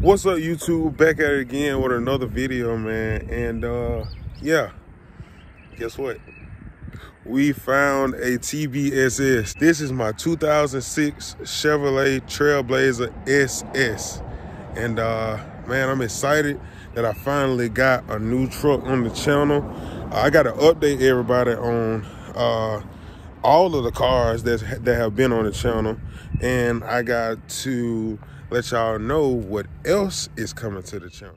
What's up, YouTube? Back at it again with another video, man. And yeah, guess what? We found a TBSS. This is my 2006 Chevrolet Trailblazer SS. And man, I'm excited that I finally got a new truck on the channel. I gotta update everybody on all of the cars that have been on the channel, and I got to let y'all know what else is coming to the channel.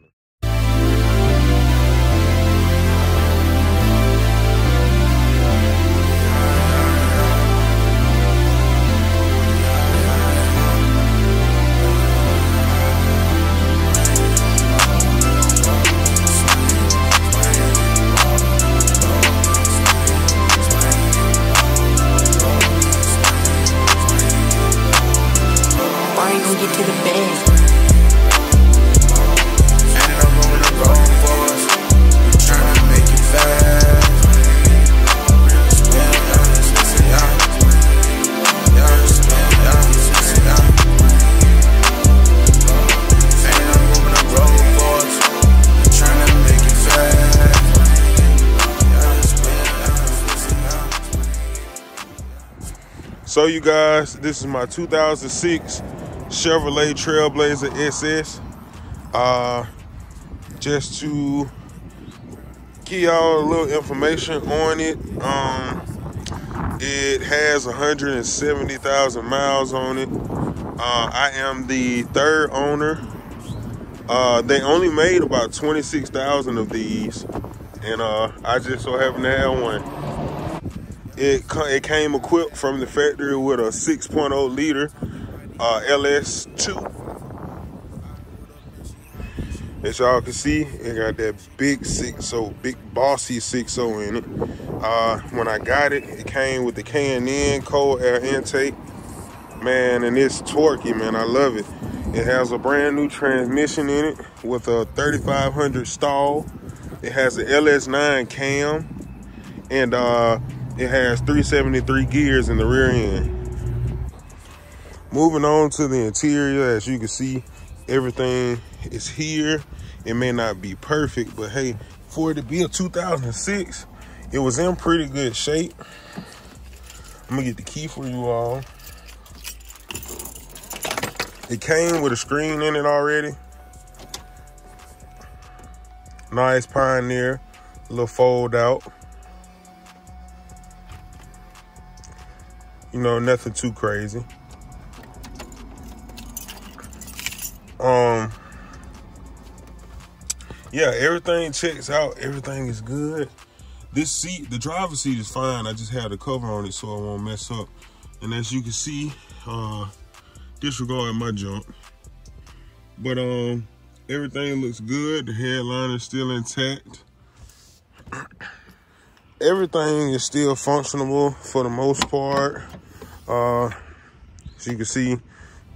So you guys, this is my 2006 Chevrolet Trailblazer SS. Just to give y'all a little information on it, it has 170,000 miles on it. I am the third owner. They only made about 26,000 of these, and I just so happen to have one. It came equipped from the factory with a 6.0 liter LS2. As y'all can see, it got that big 6.0, big bossy 6.0 in it. When I got it, it came with the K&N cold air intake. Man, and it's torquey, man. I love it. It has a brand new transmission in it with a 3,500 stall. It has an LS9 cam, and it has 373 gears in the rear end. Moving on to the interior, as you can see, everything is here. It may not be perfect, but hey, for it to be a 2006, it was in pretty good shape. I'm gonna get the key for you all. It came with a screen in it already. Nice Pioneer, little fold out. You know, nothing too crazy. Yeah, everything checks out. Everything is good. This seat, the driver's seat is fine. I just had a cover on it so I won't mess up. And as you can see, disregard my junk. But everything looks good. The headliner is still intact. Everything is still functional for the most part. As you can see,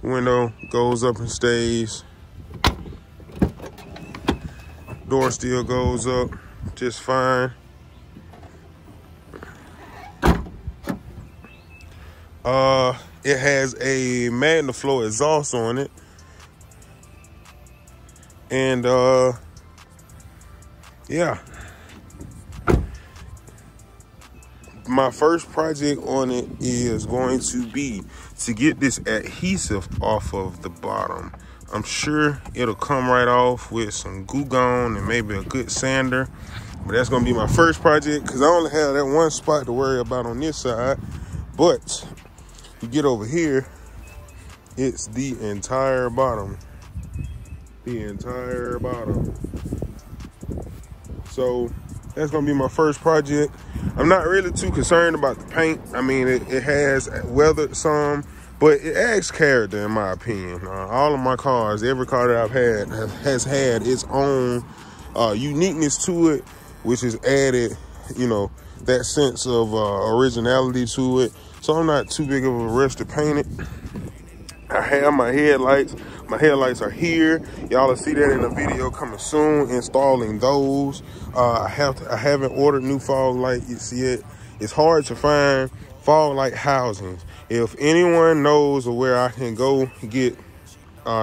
window goes up and stays. Door still goes up just fine. It has a Magnaflow exhaust on it. And yeah. My first project on it is going to be to get this adhesive off of the bottom. I'm sure it'll come right off with some Goo Gone and maybe a good sander. But that's going to be my first project because I only have that one spot to worry about on this side. But you get over here, it's the entire bottom. The entire bottom. So that's going to be my first project. I'm not really too concerned about the paint. I mean, it has weathered some, but it adds character in my opinion. All of my cars, every car that I've had has had its own uniqueness to it, which has added, you know, that sense of originality to it. So I'm not too big of a rush to paint it. I have my headlights. My headlights are here. Y'all will see that in the video coming soon, installing those. I haven't ordered new fog lights yet. It's hard to find fog light housings. If anyone knows where I can go get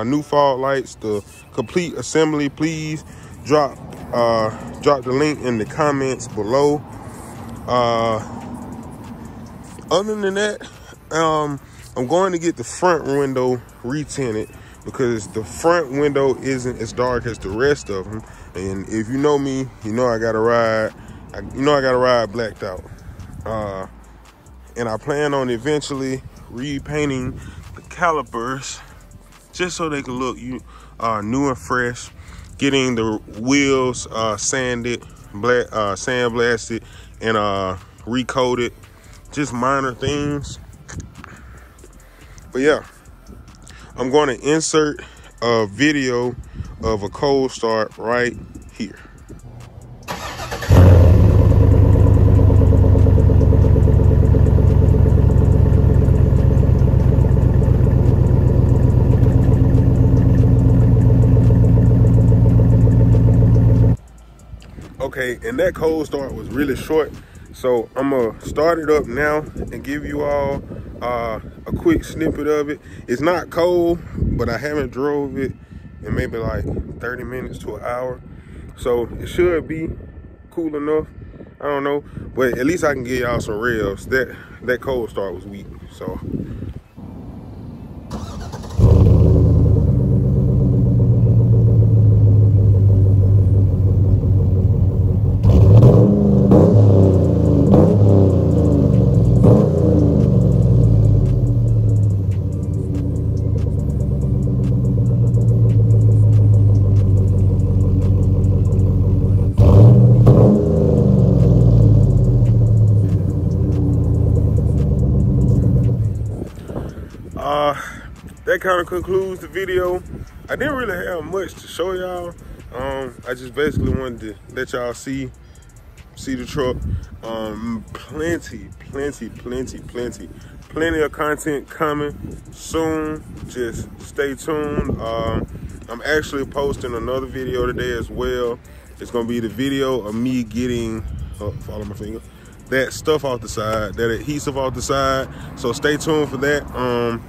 new fog lights, the complete assembly, please drop the link in the comments below. Other than that, I'm going to get the front window retinted because the front window isn't as dark as the rest of them. And if you know me, you know I gotta ride. You know I gotta ride blacked out. And I plan on eventually repainting the calipers just so they can look new and fresh. Getting the wheels sanded, sandblasted, and recoated. Just minor things. But yeah, I'm going to insert a video of a cold start right here. Okay, and that cold start was really short, so I'm gonna start it up now and give you all a quick snippet of it. It's not cold, but I haven't drove it in maybe like 30 minutes to an hour, so it should be cool enough. I don't know, but at least I can give y'all some revs. That cold start was weak, so. That kind of concludes the video. I didn't really have much to show y'all. I just basically wanted to let y'all see the truck. Plenty of content coming soon. Just stay tuned. I'm actually posting another video today as well. It's gonna be the video of me getting, oh, follow my finger, that stuff off the side, that adhesive off the side. So stay tuned for that.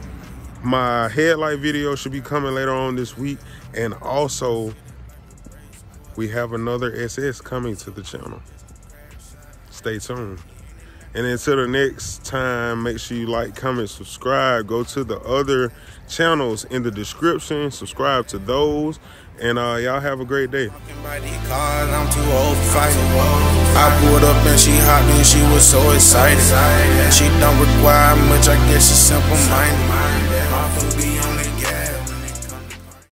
My headlight video should be coming later on this week, and also we have another SS coming to the channel. Stay tuned, and until the next time, make sure you like, comment, subscribe, go to the other channels in the description, subscribe to those, and y'all have a great day. I'm too old for fighting. I pulled up and she hopped in, she was so excited, and she don't require much, I guess she's simple-minded.